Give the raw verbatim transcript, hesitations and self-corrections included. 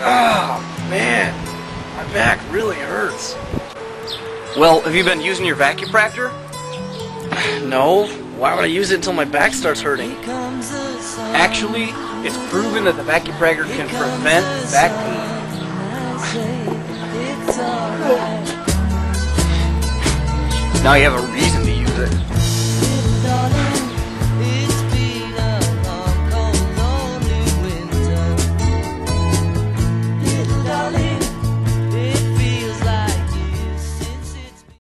Ah, oh, man, my back really hurts. Well, have you been using your VacuPractor? No. Why would I use it until my back starts hurting? Actually, it's proven that the VacuPractor can prevent back pain. Now you have a reason.